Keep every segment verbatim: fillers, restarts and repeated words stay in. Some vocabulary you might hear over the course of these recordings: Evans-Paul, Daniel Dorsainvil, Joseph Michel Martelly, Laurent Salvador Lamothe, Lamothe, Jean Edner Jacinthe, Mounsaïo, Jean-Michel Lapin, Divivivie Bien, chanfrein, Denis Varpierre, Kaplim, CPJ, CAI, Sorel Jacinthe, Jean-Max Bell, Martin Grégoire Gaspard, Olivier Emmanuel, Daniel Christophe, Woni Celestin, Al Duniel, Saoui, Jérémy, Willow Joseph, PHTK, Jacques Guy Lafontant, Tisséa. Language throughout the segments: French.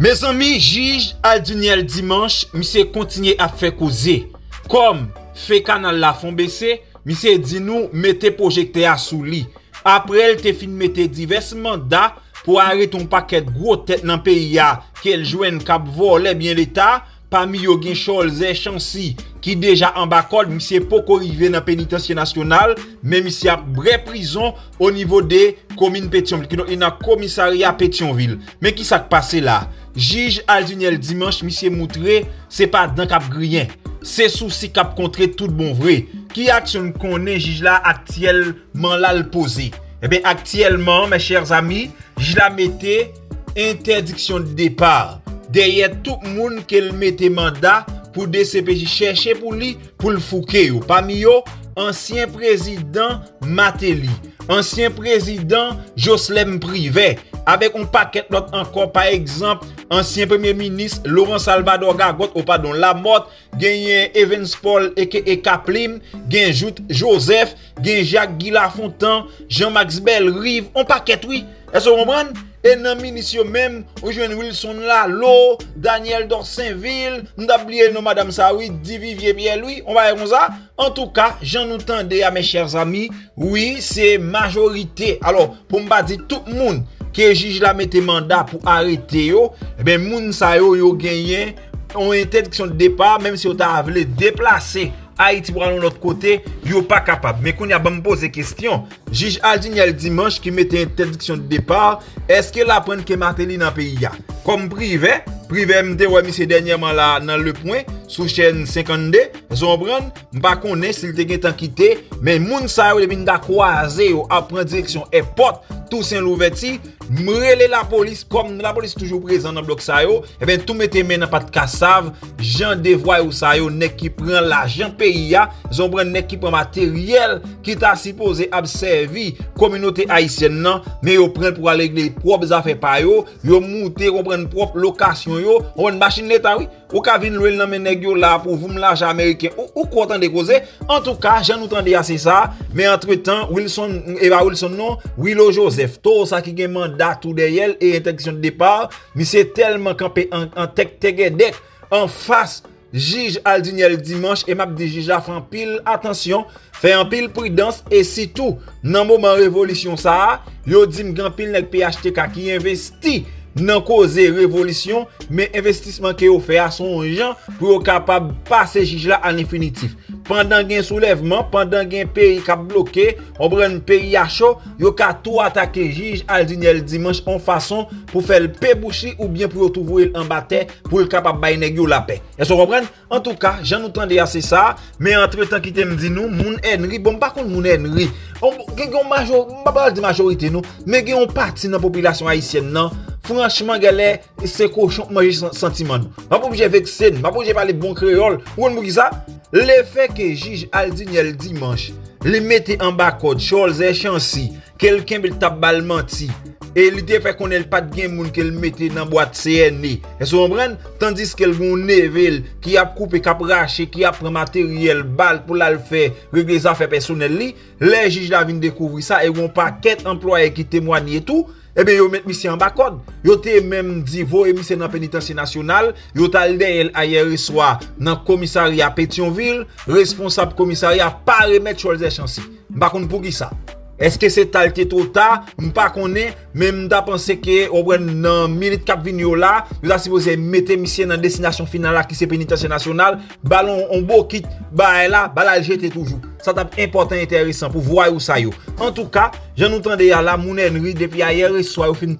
Mes amis, juge Al Duniel dimanche, monsieur continue à faire causer. Comme fait canal la font baisser, monsieur dit nous mettez projecteur sous lit. Après, elle te fin mettez divers mandats pour arrêter un paquet de gros têtes dans le pays qu'elle joignent cap voler bien l'État. Parmi eux, il y a Charles et Chancy qui déjà en bas col, monsieur Poko arrivé dans le pénitencier national, mais monsieur a bref prison au niveau des communes Pétionville, qui est dans le commissariat Pétionville. Mais qui s'est passé là? Juge Al Duniel dimanche, monsieur Moutré, c'est pas dans cap grien. C'est souci cap contre tout bon vrai. Qui action qu'on est juge là actuellement là le poser? Eh bien, actuellement, mes chers amis, je la mettais interdiction de départ. Derrière tout le monde qui mette mandat pour D C P J chercher pour lui, pour le fouquer. Parmi eux, ancien président Martelly, ancien président Jocelerme Privert, avec un paquet d'autres encore, par exemple, ancien premier ministre Laurent Salvador Gagot, ou pardon, Lamothe, Gengier Evans-Paul et Kaplim, Gengier Jout, Joseph, Gengier Jacques Guy Lafontant, Jean-Max Bell, Rive, un paquet, oui. Est-ce que vous comprenez? Et dans le ministère même, on joue Wilson Laleau, Daniel Dorsainvil, on a oublié non madame Saoui, Divivivie Bien lui, on va y avoir ça. En tout cas, j'en entendais à mes chers amis, oui, c'est majorité. Alors, pour me dire tout le monde qui juge la mette mandat pour arrêter yo, eh bien Mounsaïo yo gagné on interdiction de départ même si on t'a voulu déplacer Haïti pour aller de l'autre côté, yo pas capable. Mais qu'on y a pas me poser question. Juge Al Duniel dimanche qui mettait interdiction de départ, est-ce qu'elle apprend que Martelly dans le pays a? Comme privé, privé m'te ouais monsieur dernièrement là dans le point sous chaîne cinquante-deux, Zombran, m'pa connait s'il te gen tan quitté, mais moun sa yo depuis n'a croisé yo apprend direction airport Toussaint Louverti, m'rele la police comme la police toujours présente dans bloc sa yo, et ben tout mettez main dans pas de cassave, gens devoir ou sa yo nek qui prend l'argent pays a, Zombran nek qui prend matériel qui t'a supposé abservi communauté haïtienne nan, mais yo prend pour aller les propres affaires pa yo, yo monter comprendre propre location. Yo, on machine l'état oui, ou ka vinn l'ouel nan menèg yo là pour vous l'argent américain ou, ou content de causer. En tout cas, j'en entendais assez ça, mais entre-temps, Wilson et ba Wilson non, Willow Joseph, tout ça qui gen mandat tout derrière et interdiction de départ, mais c'est tellement campé en en tek tegedek en face juge Al Duniel dimanche et m'a dit juge a fait pile attention, fait en pile prudence et si tout nan moment révolution ça, yo dit m'gan pile nèg P H T K qui investi non causé révolution, mais investissement que vous fait à son gens pour capable passer juge là en définitif. Pendant gain soulèvement, pendant gain pays qui bloqué, on prend pays à chaud, yo ka tout attaquer juge Al Duniel dimanche en façon pour faire le pébouchi ou bien pour trouver en bataille pour capable bailler nèg yo la paix. Est-ce que vous comprenez? En tout cas, j'en entendais assez ça, mais entre-temps qui te me dit nous, moun Henry, bon par contre moun Henry, on gen major, on pas de majorité nous, mais gen on parti dans population haïtienne non. Franchement, galère, c'est cochon manger sentiment. Ma pauvre, j'ai vexé, ma pauvre, j'ai parlé bon créole. Ou on me dit ça? Le fait que juge Al Duniel dimanche, le mettez en bas code, Charles et Chancy, quelqu'un qui t'a bal menti, et l'idée fait qu'on n'a pas de gain, moun qu'elle mettait dans la boîte C N E. Est-ce que vous comprenez? Tandis qu'elle a un neville qui a coupé, qui a raché, qui a pris matériel, balle pour la faire, régler les affaires personnelles. Les juges la viennent découvrir ça, et ont paquet employés qui témoignent et tout. Eh bien, yo met monsieur en bas code. Yo te même dit, voye monsieur dans pénitencier national. Yo tal de hier soir dans commissariat Pétionville. Responsable commissariat, pas remettre Charles et Chancy. M'pa konn pour qui ça? Est-ce que c'est talte trop tard? M'pa konn, même d'a pensé que, au moins, dans minute cap vigno là, yo ta supposé mettre monsieur dans destination finale qui c'est pénitencier national. Ballon, on beau kit, bah là, bah là, j'étais toujours. Ça tape important et intéressant pour voir où ça yo. En tout cas, j'en entendais à la Mounenri depuis hier soir, au fin de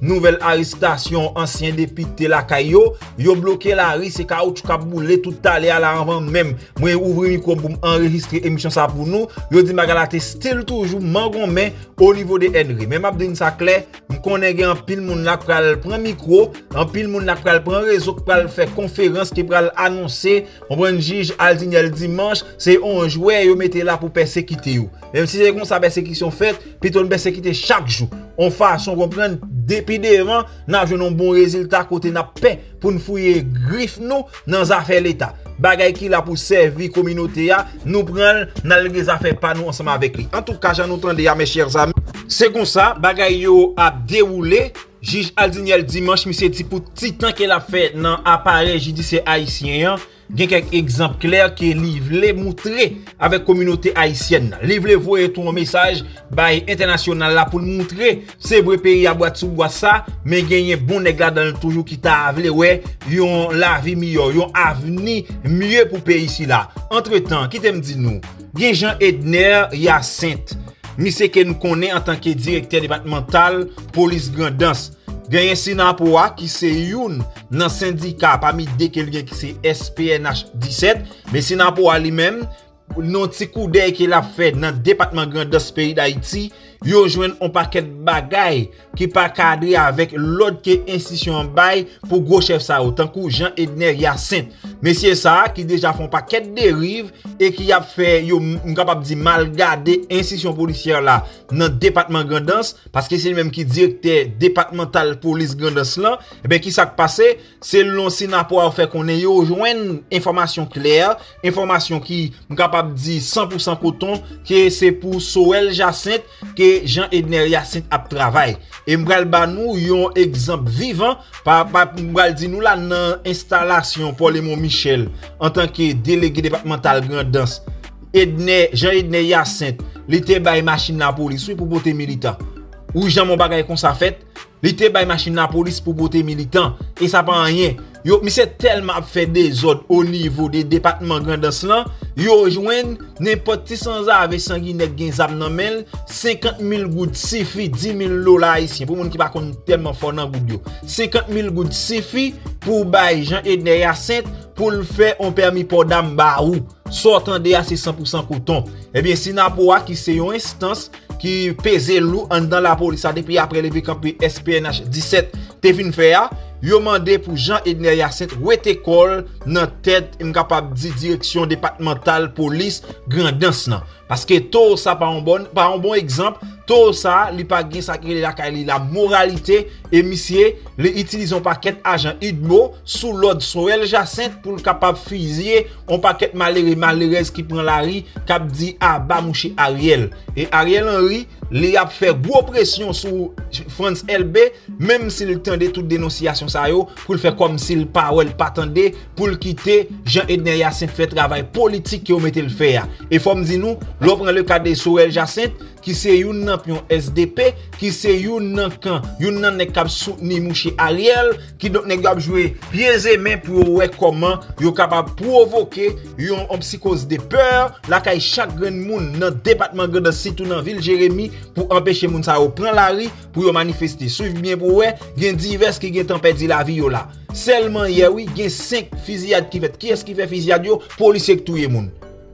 nouvelle arrestation, ancien député la Kayo, yo bloqué la rue, c'est caoutchouc a boulé tout à l'heure à la avant même. Moi, ouvrir le micro pour enregistrer émission ça pour nous. Yo dit Magalate, still toujours mangon main au niveau de Henry. Même Abdin ça clair, m'connais en pile moun la pral prend micro, en pile moun la pral prend réseau, pral faire conférence, qui pral annoncer, on prend juge Al Duniel dimanche, c'est on jouait. Yo mettez là pour persécuter ou même si c'est comme ça persécution faite plutôt une persécuter chaque jour on façon comprendre depuis devant n'a joué un bon résultat côté n'a paix pour nous fouiller griffe nous dans affaire l'état bagay qui là pour servir communauté a nous prend dans les affaires pas nous ensemble avec lui. En tout cas j'en entendais mes chers amis c'est comme ça bagay yo a déroulé Juge Al Duniel dimanche, monsieur dit pour titan qu'elle a fait dans l'appareil judiciaire haïtien. Il y a quelques exemples clairs qui livrent montrer avec la communauté haïtienne. Livrez vous et tout un message by international là pour montrer c'est vrai pays à boîte sous bois ça, mais gagner bon nègre dans toujours qui t'a avlé ouais, yon la vie meilleure, yon avenir mieux pour pays ici là. Entre-temps, qui t'aime dit nous, bien Jean Edner Jacinthe, monsieur que nous connaît en tant que directeur départemental police Grandance. Gagné SYNAPOHA qui c'est une dans syndicat parmi des quelqu'un qui c'est S P N H dix-sept, mais SYNAPOHA lui-même non petit coup d'œil qu'il a fait dans le département Grandance pays d'Haïti, yo joine un paquet de bagaille qui pas cadré avec l'autre qui institution en bail pour gros chef ça autant que Jean Edner Jacinthe. Monsieur ça qui déjà font paquet de dérives et qui a fait yo capable dire mal garder institution policière là dans département Grandance parce que c'est lui même qui directeur départemental police Grandance là et ben qui ça passé c'est long SYNAPOHA fait qu'on est yo joine information claire, information qui capable dire cent pour cent coton que c'est pour Sorel Jacinthe que Jean Edner Jacinthe a travaillé. Et m'bral ba nous yon exemple vivant par m'bral di nous là dans installation pour les mon Michel en tant que délégué départemental Grandance. Edner Jean Edner Jacinthe, li te bay machine la police pour boter militant. Ou Jean mon bagay kon sa fait, li te bay machine la police pour boter militant et ça pas rien. Yo monsieur tellement fait des ordres au niveau des départements Grandance là, yo joine n'importe qui sans avec sanguinette gen zam nan men, cinquante mille goud suffi, dix mille dollars haïtiens pour moun qui pa konn tellement fort nan goud yo. cinquante mille goud suffi pour bay Jean Edner Jacinthe pour le faire on permis pour dame barou, sortant de à cent pour cent coton. Eh bien SYNAPOHA qui c'est une instance qui pesait lourd dans la police depuis après le campé S P N H dix-sept te vinn faire. Yo mandé pour Jean Edner Jacinthe wete kol nan tête m'capable di direction départementale police Grandance nan parce que tout ça pas un bon pas un bon exemple tout ça li pa gen sacré la kali la moralité et monsieur li utilisent paquet agent Idmo sous l'ordre Sorel Jacinthe pour capable fusiller un paquet malheureux malheureuse qui prend la rue cap dit aba mouche Ariel et Ariel Henry li a fait gros pression sur France L B même s'il tendait toute dénonciation pour le faire comme s'il pas ou elle pas attendait pour le quitter Jean Edner Jacinthe fait travail politique qui ont mettait le faire et faut me dire nous l'on prend le cas de Sorel Jacinthe qui c'est une pion S D P qui c'est une camp une nan cap soutenir mouché Ariel qui donc nèg a jouer pieds et mains pour ouais comment yo capable provoquer une psychose de peur la caille chaque grand monde dans département Grandance surtout dans ville Jérémy pour empêcher moun ça prendre la rue pour manifester suivez bien pour ouais gen divers qui gen tempête la vie là seulement hier oui il y a cinq fusillades qui fait qui est-ce qui fait fusillade yo policier qui touye moun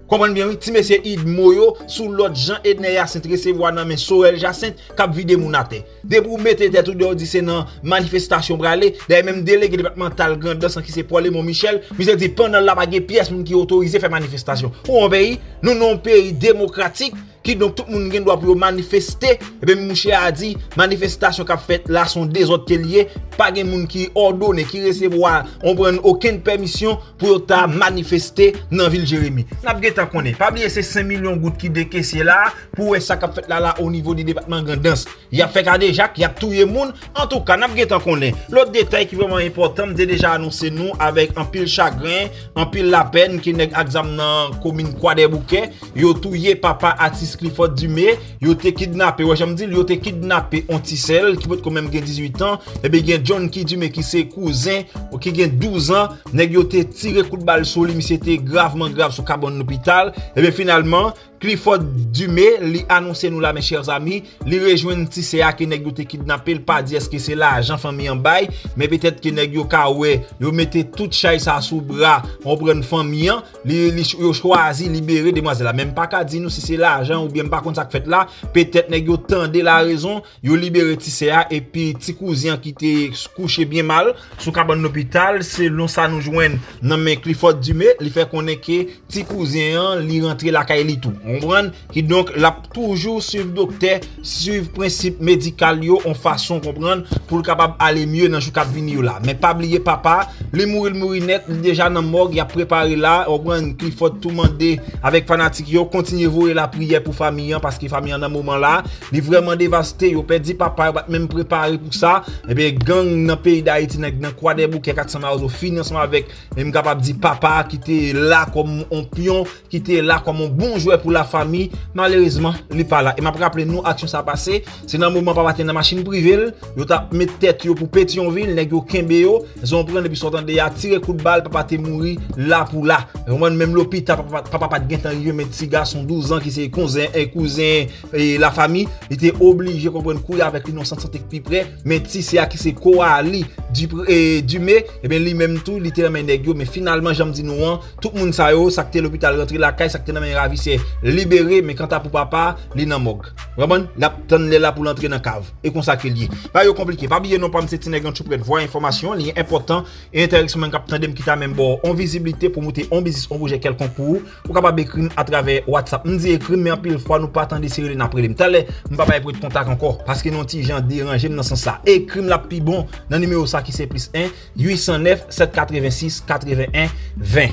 comprenez bien oui ti monsieur Idmo yo sous l'autre Jean Edner Jacinthe recevoir nan men Sorel Jacinthe cap vide moun a terre de pour mettre tête tout dehors dit c'est nan manifestation braler d'ailleurs même délégué départemental Grandance qui c'est Paul mon Michel monsieur dit pendant la bague pièce moun qui autorisé faire manifestation ou en pays nous non pays démocratique qui donc tout le monde doit pour manifester et bien monsieur a dit manifestation qu'a fait là sont des autres liés pas de monde qui ordonne qui recevoir on prend aucune permission pour ta manifester dans ville Jérémy n'a pas connait pas oublier ces cinq millions gouttes qui décaissé là pour ça qu'a fait là là au niveau du département Grandance il a fait qu'à déjà il a touyer monde en tout cas n'a pas connait l'autre détail qui vraiment important déjà annoncé nous avec un pile chagrin un pile la peine qui nèg examen commune Croix des Bouquets yo touyer papa artiste Clifford Dumé, yo te kidnappé, ouais, j'aime dire, yo te kidnappé en Tisséa, qui peut quand même gen dix-huit ans, et bien gen John Ki Dumé qui c'est cousin, qui gen douze ans, nèg yo te tiré coup de balle sur lui, mais c'était gravement grave sur Cabon l'hôpital, et bien finalement, Clifford Dumé, li annoncé nous là, mes chers amis, li rejoint Tisséa qui nèg yo te kidnappé, le pas dire est-ce que c'est l'argent famille en bail, mais peut-être que nèg yo kawe, yo mettez toute chaise à sous bras, on prend famille, li, li yo choisi libérer demoiselle là, même pas qu'à dire nous si c'est l'argent ou bien par contre ça fait là peut-être nèg yo tendez la raison yo libéré Tisséa et puis ti cousin qui était couché bien mal sous cabane l'hôpital selon ça nous joigne nan men Clifford Dumé li fait connait que ti cousin li rentré la caille li tout Comprenez? Qui donc l'a toujours suivre docteur, suivre principe médical yo en façon comprendre pour capable aller mieux dans jou cap venir là. Mais pas oublier papa, li mouri mouri net, li déjà dans morgue, il a préparé là, on prend Clifford tout mandé avec fanatique yo, continuez vous la prière pour famille parce que famille en un moment là, li vraiment dévasté, yo perdu papa, pas même préparé pour ça. Et bien gang dans pays d'Haïti dans Croix des Bouquets quatre cents mars au financement avec même capable dit papa qui était là comme un pion, qui était là comme un bon joueur pour la famille, malheureusement, il n'est pas là. Et m'a rappelé nous action ça passé, c'est dans le moment papa était dans machine privée, yo t'a mis tête yo pour Pétionville, nèg yo kembe yo, ils ont prendre depuis sortant de ya tirer coup de balle, papa t'est mouri là pour là. Même l'hôpital papa pas de gain tant lieu mais petit garçon douze ans qui c'est cousin et cousin et la famille, il était obligé comprendre courir avec l'innocent santé plus près, mais Tisséa qui c'est Koali du et Dumé, et bien lui même tout, il était dans main nèg yo mais finalement j'aime dit nous tout le monde ça yo, ça que l'hôpital rentré la caille, ça que dans main ravissé libéré mais quand t'as pour papa, li nan mog. Vraiment, l'attendre là pour l'entrer dans cave et consacrer lié. Pas yo compliqué, pas oublier non pas m'sé tinèg en tout près voir information, li important et intéressant cap tandem qui t'a même bon en visibilité pour monter en business on bouger quelqu'un pour ou capable écrire à travers WhatsApp. On dit écrire mais en pile fois nous pas attendre série après les talé, on pas pas prendre contact encore parce que non ti gens déranger dans sens ça. Écrire la plus bon dans numéro ça qui c'est plus un huit zéro neuf sept huit six huit un deux zéro.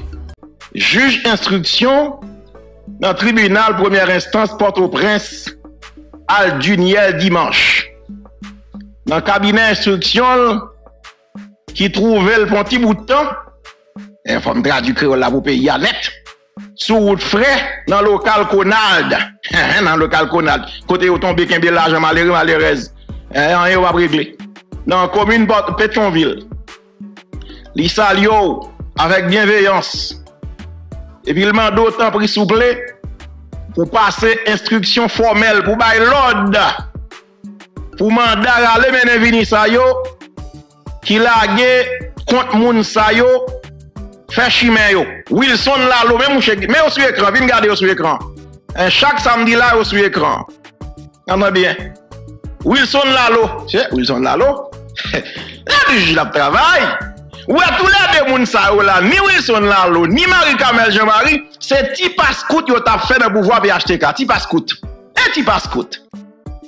Juge instruction dans le tribunal première instance Port-au-Prince, Al Duniel dimanche. Dans le cabinet instruction qui trouvait le petit bout de temps, il faut me traduire créole là pour payer à net, sous route frais, dans le local Conald. Dans le local Conald, côté où tombe qu'un l'argent malheureux, malheureuse, on va régler. Dans la commune Pétionville, l'Isalio avec bienveillance. Et puis, il m'a d'autant pris souple pour passer instruction formelle, pour bailler l'ordre, pour mandat à l'émener vini sa yo, qui lage contre Mounsaïo, fait chimé yo. Wilson Laleau, même au sur écran, venez regarder sur écran. Chaque samedi là, au sur écran. Entendez bien. Wilson Laleau, c'est Wilson Laleau. La juge la travaille. Ouais, tous les deux moun sa yo la, ni Wilson Laleau, ni Marie Carmelle Jean-Marie, c'est Tipaskout yo t'a fait dans pouvoir P H T K, Tipaskout. Et Tipaskout.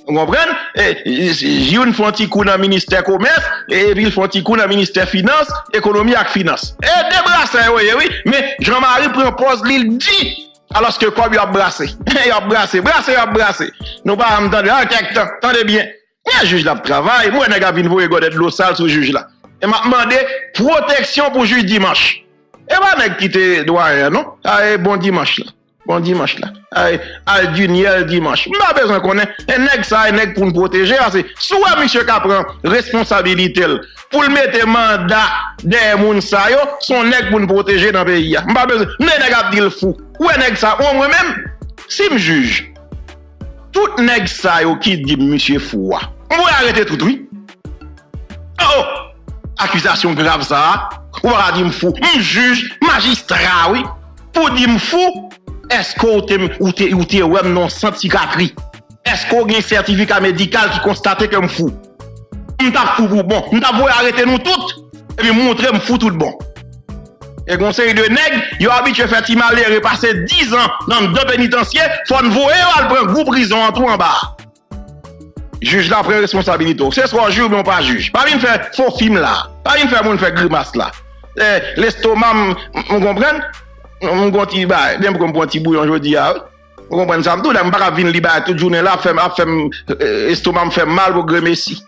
Vous comprenez? Ils font un petit coup dans le ministère commerce, et puis ils font un petit coup dans le ministère finance, économie et finance. Et des brassés, oui, oui, mais Jean-Marie propose l'île dit, alors que quoi, il a brassé. Il a brassé, brassé, il a brassé. Nous ne sommes pas en quelque temps, attendez bien. Il y a un juge là de travail, moi, je n'ai pas vu de l'eau sale sur le juge là. Et m'a demandé protection pour juge dimanche. Et m'a nèg quitté doyen non? Allez, bon dimanche là. Bon dimanche là. Allez, Al Duniel dimanche. M'a besoin qu'on ait un nèg ça, nèg pour nous protéger c'est soit monsieur qui prend responsabilité pour le mettre mandat des moun sa yo, son nèg pour nous protéger dans pays là. M'a besoin nèg a dit le fou. Ou nèg ça on moi même si me juge. Tout nèg ça yo qui dit monsieur fou. On va arrêter tout oui. Oh! Accusation grave ça, on va dire fou, un juge, magistrat, oui, pour dire fou, est-ce que vous avez un non sans psychiatrie? Est-ce que vous avez un certificat médical qui constate que vous êtes fou? Vous êtes fou pour bon, vous avez arrêté nous toutes, et puis montrer que vous êtes fou tout bon. Et conseil de nègre, vous avez habitué à faire malheur et passer dix ans dans deux pénitenciers, il faut vous prendre vous prison en tout en bas. Juge la prend responsabilité. C'est soit juge mais pas juge. Pas une faire faux film là. Pas une faire moun faire grimace là. L'estomac, vous comprenez? On gonti ba, même comme un petit bouillon jodi a. Vous comprenez ça tout là, on pas venir libérer toute journée là, faire faire estomac me fait mal pour gré messi.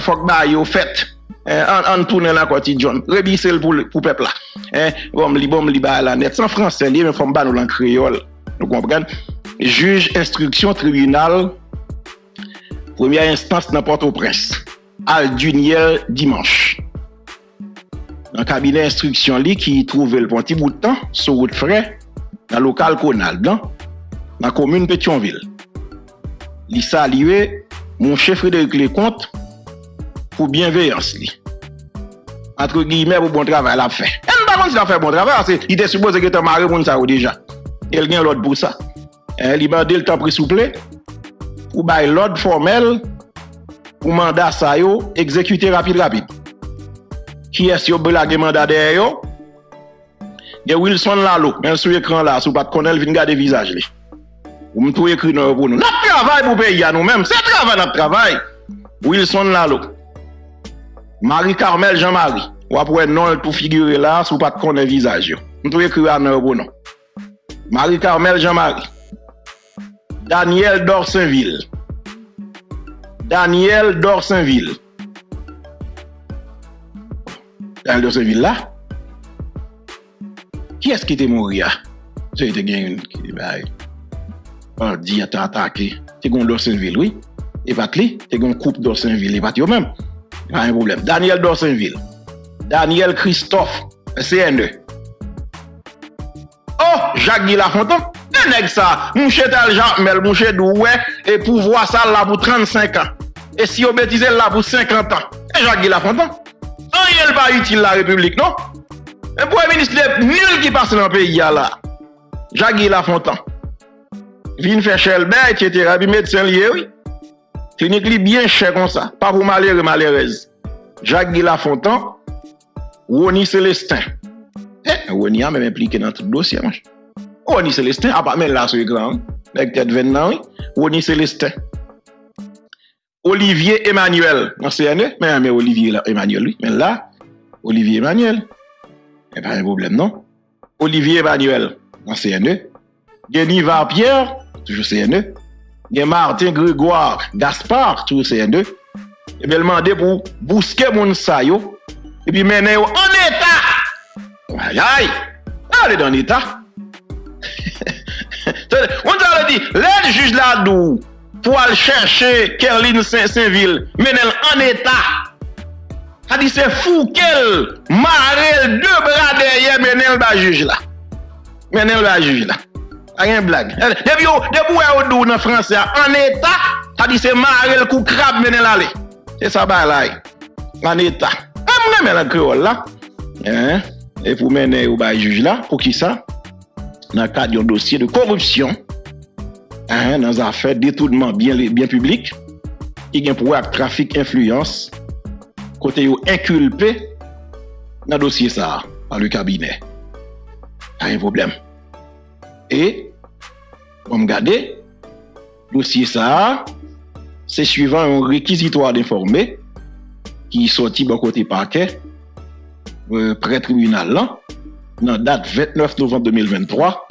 Faut que ba yo fait. En tourner la côté John. Rebissel pour pour peuple là. Bon li bon li ba la net sans français, mais faut ba nous en créole. Vous comprenez? Juge instruction tribunal première instance dans Port-au-Prince, Al Duniel dimanche. Dans le cabinet d'instruction qui trouve le petit bout de temps, sur route frais, dans le local Conal Blanc, dans la commune Pétionville. Il salue mon chef Frédéric Lecomte pour bienveillance. Li. Entre guillemets, pour bon travail, la fait. Et nous ne savons pas si fait bon travail, il était supposé que tu as marié pour ça déjà. Il y a l'autre pour ça. Il m'a dit le temps pris souple. Ou by l'ordre formel pour mandat ça yo exécuter rapide rapide. Qui est-ce yo blague mandat derrière yo? De Wilson Laleau, mais sur écran là, sous pas de connaître, vin garder visage li. Vous me trouvez écrit pour nous. Notre travail pour payer à nous-mêmes, c'est travail, notre travail. Wilson Laleau, Marie Carmelle Jean-Marie, ou après non, tout figurer là, sous pas de connaît visage. Vous me trouvez écrit à nous pour nous. Marie Carmelle Jean-Marie, Daniel Dorsainvil, Daniel Dorsainvil. Daniel Dorsainvil là. Qui est-ce qui était mort là? C'était quelqu'un qui bandit a attaqué. C'est gon Dorsainvil, oui. Et pas lui, c'est gon coupe Dorsainvil, et pas eux même. Pas un problème. Daniel Dorsainvil. Daniel Christophe, C N E. Oh, Jacques Guy Lafontant. Un nèg ça, mouche tal Jean Mel, mouche doué et pouvoir ça là pour trente-cinq ans. Et si on bêtise là pour cinquante ans. Et Jacques Guy Lafontant. Rien pas utile la République, non? Un premier ministre nul qui passe dans le pays là. Jacques Guy Lafontant. Vin fait Chelbert, et cetera. Puis médecin lié, oui. Clinique li bien cher comme ça. Pas pour malheureux, malheureuse. Jacques Guy Lafontant, Woni Celestin. Eh, Woni a même impliqué dans tout le dossier, moi. Woni Celestin, à part même là sur l'écran, avec tête vingt ans, oui. Woni Celestin. Olivier Emmanuel, dans C N E, mais, mais Olivier là, Emmanuel, oui. Mais là, Olivier Emmanuel. Eh pas un problème, non? Olivier Emmanuel, dans C N E. Denis Varpierre, toujours C N E. Martin Grégoire Gaspard, toujours C N E. Et bien, demandé pour bousquer Mounsaïo. Et puis, mener en état. Aïe, aïe. Allez dans l'état. On t'a dit, l'aide juge là d'où pour aller chercher Kerline Saint-Saint-Ville. Mener en état. Ça dit, c'est fou qu'elle marelle deux bras derrière, mener le juge là. Mener le juge là. Rien blague. Depuis que vous avez français en état, ça dit c'est marrel le coup crabe menen l'aller. C'est ça là. En état. Ah mais la créole là. Hein et pour mener au bail juge là, pour qui ça? Dans le cadre d'un dossier de corruption. Hein dans affaire détournement bien bien public qui gagne pour trafic influence côté yo inculpé dans dossier ça par le cabinet. Pas un problème. Et, on regarde, dossier ça, c'est suivant un réquisitoire d'informé qui sorti bon côté parquet, euh, près tribunal là, dans date vingt-neuf novembre deux mille vingt-trois,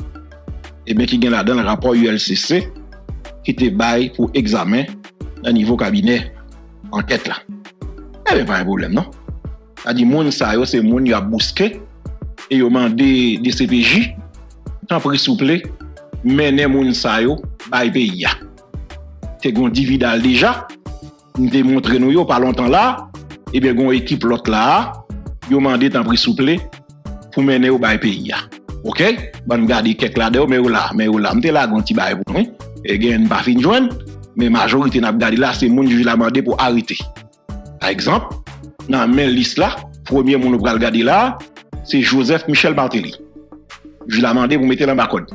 et bien qui gagne là dans le rapport U L C C qui était bail pour examen au niveau cabinet enquête là. Eh bien, pas un problème, non? C'est-à-dire, moun sa yo, c'est moun yo a bousqué, et yo mandé des C P J. Tant pris souple, mené Mounsaïo, baye pays. T'es gon dividal déjà, nous te montre nous yo pas longtemps là, et bien gon équipe l'autre là, yo mandé tant pris souple, pour mener au baye pays. Ok? Bon, gardez quelques là de mais ou là, mais ou là, m'te là gon ti baye pour nous, et gen pas fin joindre, mais majorité n'a gardé là, c'est moun juge la mandé pour arrêter. Par exemple, dans même liste là, premier moun ou pral gardé là, c'est Joseph Michel Martelly. Je l'ai demandé pour mettre dans ma code.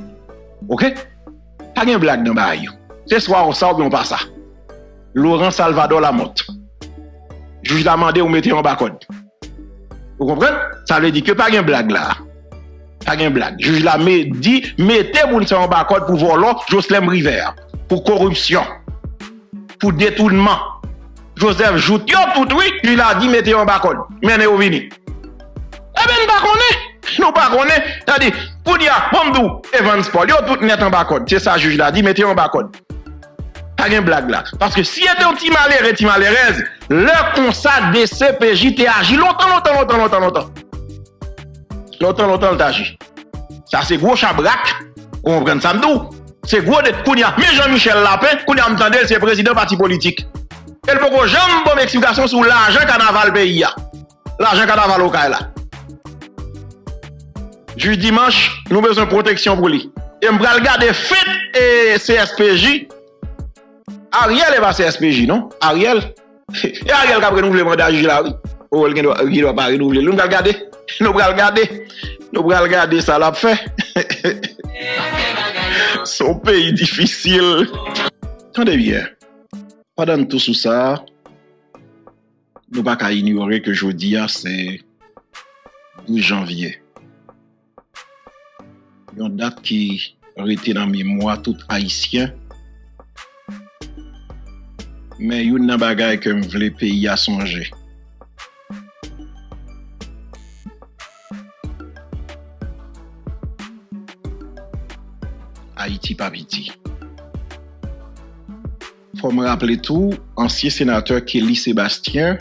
Ok? Pas de blague dans ma yo. Ce soir, on sort, mais on passe ça. Laurent Salvador Lamothe. Je l'ai demandé pour mettre dans ma code. Vous comprenez? Ça veut dire que pas de blague là. Pas de blague. Je l'ai dit, mettez pour mettre dans ma code pour voler Jocelerme Privert. Pour corruption. Pour détournement. Joseph Jout, yo tout oui, je l'ai dit, mettez dans ma code. Menez au vini. Eh bien, nous ne connaissons pas. Nous pas connaître, c'est-à-dire, pour dire, Bomdou, Evans-Paul, tout net en bas code. C'est ça, le juge l'a dit, mettez en bas code. Pas de blague là. Parce que si y a un petit malheur et un malheureuse, le constat des C P J t'a agi longtemps, longtemps, longtemps, longtemps, longtemps. Longtemps, longtemps, t'a agi. Ça, c'est gros chabrac. On comprend ça, Mdou. C'est gros de Kounia. Mais Jean-Michel Lapin, Kounia Mtandé, c'est président parti politique. Et le pourquoi j'aime bonne explication sur l'argent carnaval pays. L'argent carnaval au cas là. Juge dimanche, nous besoin de protection pour lui. Et je vais regarder fait et C S P J. Ariel est pas C S P J, non? Ariel? Et Ariel qui a renouvelé le mandat juge là, oui. Oh, il ne doit pas renouveler. Nous allons regarder. Nous allons regarder. Nous allons regarder ça l'a fait. Son pays difficile. Attendez bien. Pendant tout ça, nous ne pouvons pas ignorer que jeudi, c'est douze janvier. Une date qui rete dans mémoire tout haïtien. Mais il y a une bagaille que me vle pays à songer. Haïti pas petit. Faut me rappeler tout, ancien sénateur Kelly Sébastien,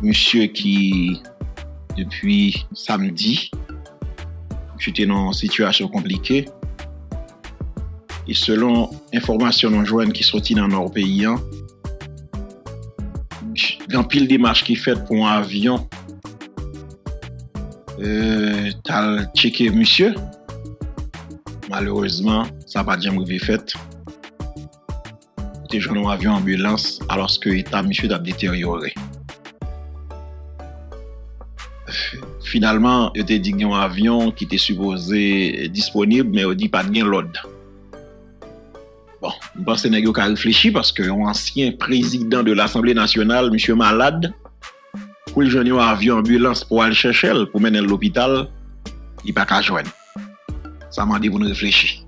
monsieur qui, depuis samedi, était dans une situation compliquée. Et selon information non jointe qui sortit dans nos pays, dans pile démarche qui fait pour un avion, euh, t'as checké monsieur. Malheureusement, ça n'a pas jamais fait. T'es joué dans un avion ambulance alors que l'état monsieur a détérioré. Finalement, il était dit qu'il y a un avion qui était supposé disponible, mais il dit pas de l'ordre. Bon, je pense que c'est a réfléchi parce que l'ancien président de l'Assemblée nationale, M. Malade, pour le jeune avion ambulance pour aller chercher, pour mener à l'hôpital, il n'a pas qu'à joindre. Ça m'a dit pour nous réfléchir.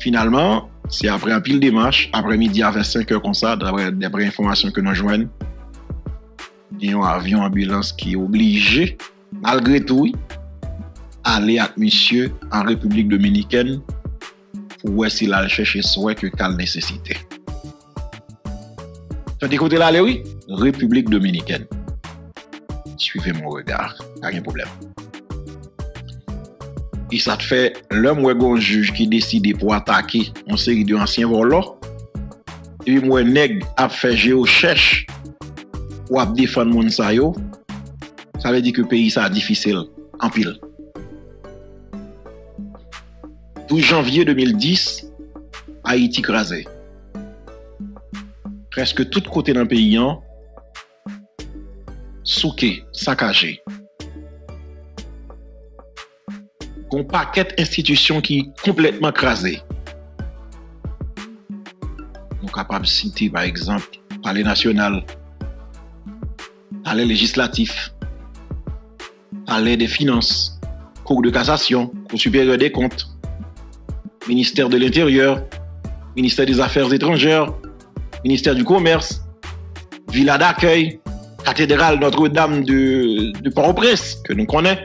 Finalement, c'est après un pile démarche, après-midi à vingt-cinq heures comme ça, d'après les informations que nous joignons, il y a un avion ambulance qui est obligé, malgré tout, d'aller avec monsieur en République dominicaine. Ou s'il a cherché soin que qu'elle nécessité. T'as écouté là, oui? République dominicaine. Suivez mon regard, pas de problème. Et ça te fait l'homme ou un juge qui décide pour attaquer une série d'anciens volants. Et puis, moi, nèg a fait géochèche ou a défendre Mounsaïo. Ça veut dire que le pays ça difficile, en pile. douze janvier deux mille dix, Haïti crasé. Presque tout côté d'un pays, souké, saccagé. Un paquet d'institutions qui sont complètement crasées. Nous sommes capables de citer, par exemple, le palais national, le palais législatif, le palais des finances, la cour de cassation, la cour supérieure des comptes. Ministère de l'Intérieur, ministère des Affaires étrangères, ministère du Commerce, Villa d'accueil, Cathédrale Notre-Dame de, de Port-au-Prince, que nous connaissons,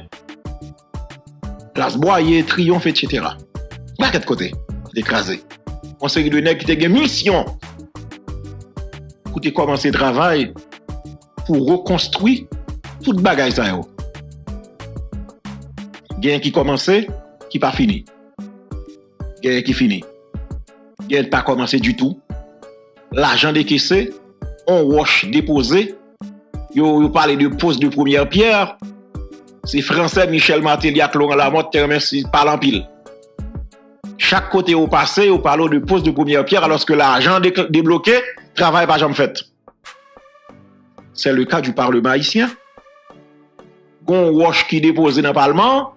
Place Boyer, Triomphe, et cetera. Là, quel côté, c'est écrasé. On sait que le nègre qui a une mission pour commencer le travail pour reconstruire toute bagaille ça. Il y a qui commençait, qui pas fini. Guerre qui finit. Guerre pas commencé du tout. L'argent décaissé, on wash déposé. Yo, yo parlé de pose de première pierre. C'est français Michel Martelly à Laurent Lamothe qui parle en pile. Chaque côté au passé, on parle de pose de première pierre alors que l'argent dé débloqué, travail pas jamais fait. C'est le cas du Parlement haïtien. Gon wash qui déposé dans le Parlement.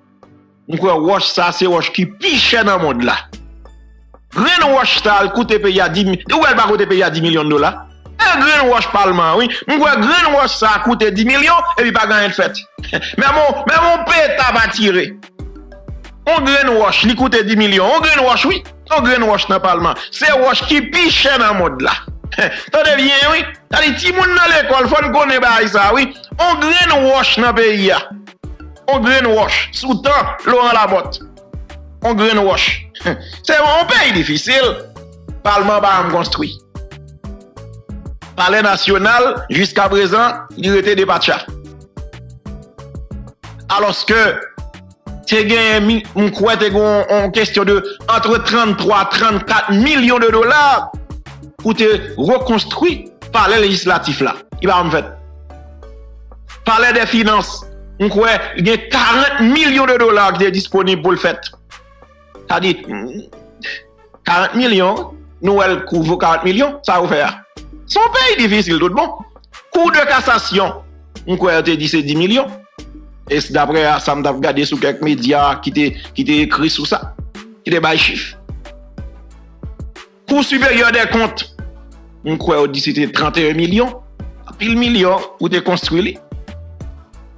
On croit wash ça c'est wash qui piche dans le monde là. Grain wash ça le coûte pays à dix millions. Ou elle va coûter pays à dix millions de dollars. Et grain wash parlement oui. On croit grain wash ça coûte dix millions et puis pas gagner le fait. Mais mon mais mon péta va tirer. On grain wash il coûte dix millions. On grain wash oui. On grain wash dans parlement. C'est wash qui piche dans le monde là. T'entends bien oui. T'as les petits monde dans l'école faut connait bail ça oui. On grain wash dans pays là. On greenwash, sous-temps, Laurent Lamotte. On greenwash. C'est un pays difficile. Parlement va construit. Palais national, jusqu'à présent, il était des pachas. Alors que, on croit que c'est une question de entre trente-trois à trente-quatre millions de dollars pour te reconstruire le palais législatif là. Il va en fait. Palais des finances. On croit qu'il y a quarante millions de dollars qui sont disponibles pour le fait. C'est-à-dire, quarante millions, nous, elle couvre quarante millions, ça va faire. C'est un pays difficile, tout le monde. Cour de cassation, on croit qu'il y a dix millions. Et d'après ça, on a regardé sur quelques médias qui ont écrit sur ça, qui ont des chiffres. Cour supérieure des comptes, on croit qu'il y a trente et un millions, pile million pour te construire.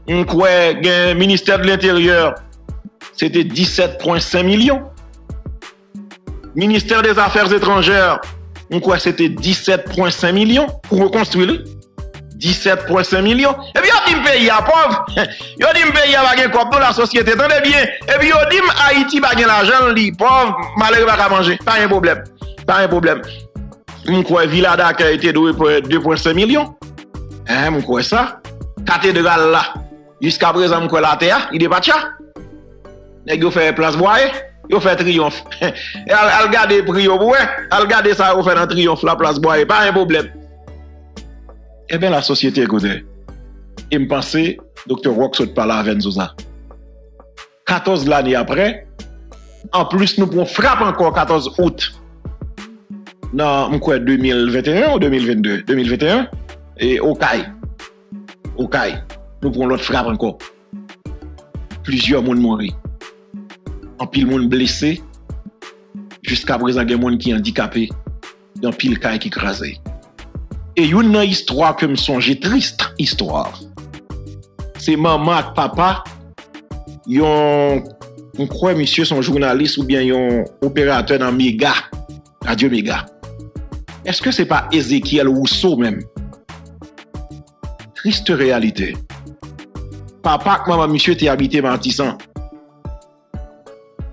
On croit que le ministère de l'Intérieur, c'était dix-sept virgule cinq millions. Ministère des Affaires étrangères, on croit que c'était dix-sept virgule cinq millions pour reconstruire. dix-sept virgule cinq millions. Et puis, il y a un pays à pauvre. Il y a un pays à gagner comme la société. Tenez bien. Et puis, il y a un Haïti à gagner l'argent, il est pauvre, malheureux à manger. Pas un problème. Pas un problème. On croit que Villa d'Acre a été doué pour deux virgule cinq millions. Hein, on croit ça. Cathédrale là. Jusqu'à présent, on croit la terre. Il est pas tcha. Il fait place boyer. Il fait triomphe. Et al garder prix au bois. Al garder ça, il fait un triomphe la place boyer. Pas un problème. Eh bien, la société, écoutez, il me pensait, docteur Rock saute par la Venzouza. quatorze l'année après, en plus, nous prenons frappe encore quatorze août. Non, quoi, deux mille vingt et un ou deux mille vingt-deux? deux mille vingt et un, et au C A I. Au C A I, nous prenons l'autre frappe encore. Plusieurs monde mourir. En pile monde blessé. Jusqu'à présent, il y a des monde qui handicapé. Dans pile C A I qui crasé. Et il y a une histoire que je me songe, triste histoire. C'est maman et papa, ils ont, on croit, monsieur, son journaliste ou bien ils ont opérateur dans Méga, Radio Méga. Est-ce que ce n'est pas Ézéchiel Rousseau même? Triste réalité. Papa et maman, monsieur, t'es habité Martissan.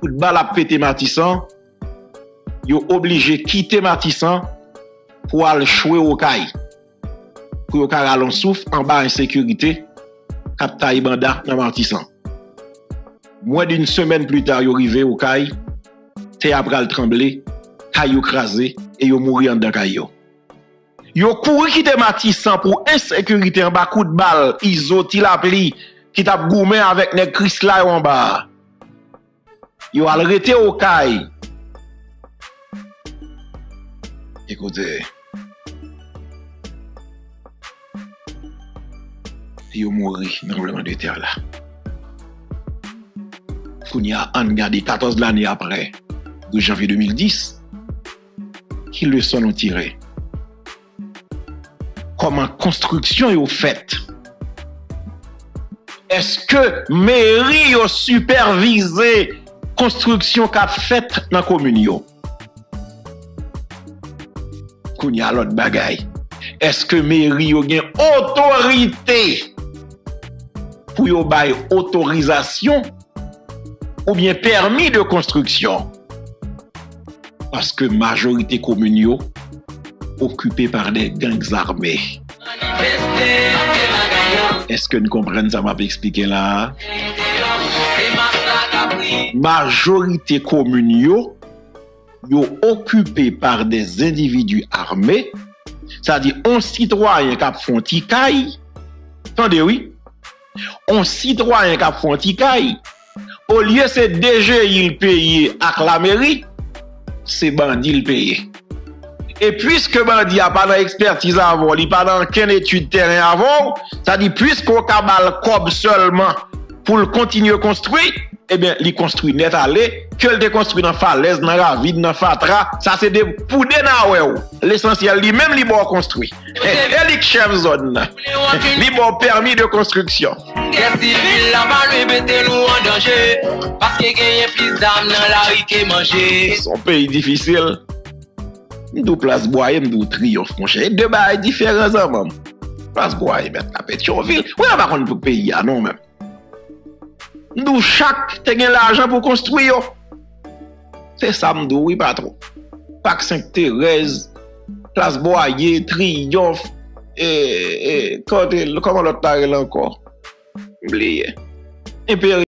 Tout de balle a pété Martissan. Ils ont obligé de quitter Martissan. Pour aller jouer au caille, pour aller à l'on souffle, en bas insécurité, captaille banda dans Martissan. Moins d'une semaine plus tard, yo arrivé au caille, théâtre tremblé, caille crasé, et yo mouri en dedans caille. Yo couru quitter Martissan pour insécurité en bas, coup de balle, iso, tilapli, qui t'a goumé avec les Chris là en bas. Yo arrêté au caille. Écoutez, ils ont mouru dans le tremblement de terre là. Qu'on y a regardé quatorze l'année après, deux janvier deux mille dix, qui leçon ont tiré? Comment construction est faite? Est-ce que mairie a supervisé construction qu'a faite dans la commune? Il y a l'autre bagaille. Est-ce que mairie a une autorité pour yon bail autorisation ou bien permis de construction? Parce que majorité commune occupée par des gangs armés. Est-ce que nous comprenons ça m'a expliqué là? Majorité commune yo occupé par des individus armés, c'est-à-dire un citoyen qui a fait un petit caille, attendez oui, un citoyen qui a fait un petit caille, au lieu de se déjeuner il paye avec la mairie, c'est bandit il paye. Et puisque bandit n'a pas d'expertise avant, il n'a pas d'aucune étude terrain avant, c'est-à-dire puisqu'on cabale cob seulement pour continuer à construire, eh bien, il construit net allé, que le déconstruit dans falaise, dans la vide, dans fatra, ça c'est des poudres naouéou. L'essentiel, lui-même, il bon construit. Et lui, chef zone, il bon permis de construction. Guerre civile, la balle mettez nous en danger, parce que gagne plus d'âme dans la rue qui manger. Son pays difficile, nous place boyer, nous triomphe, mon cher. Deux bails différents en même. Place boyer, mettre la Pétionville. Oui, on va prendre pour pays, non, même. Nous, chaque, t'as l'argent pour construire. C'est ça, m'dou, oui, pas trop. Parc Sainte-Thérèse, Place Boyer, Triomphe, et, et, comment l'autre parle encore? Oubliez.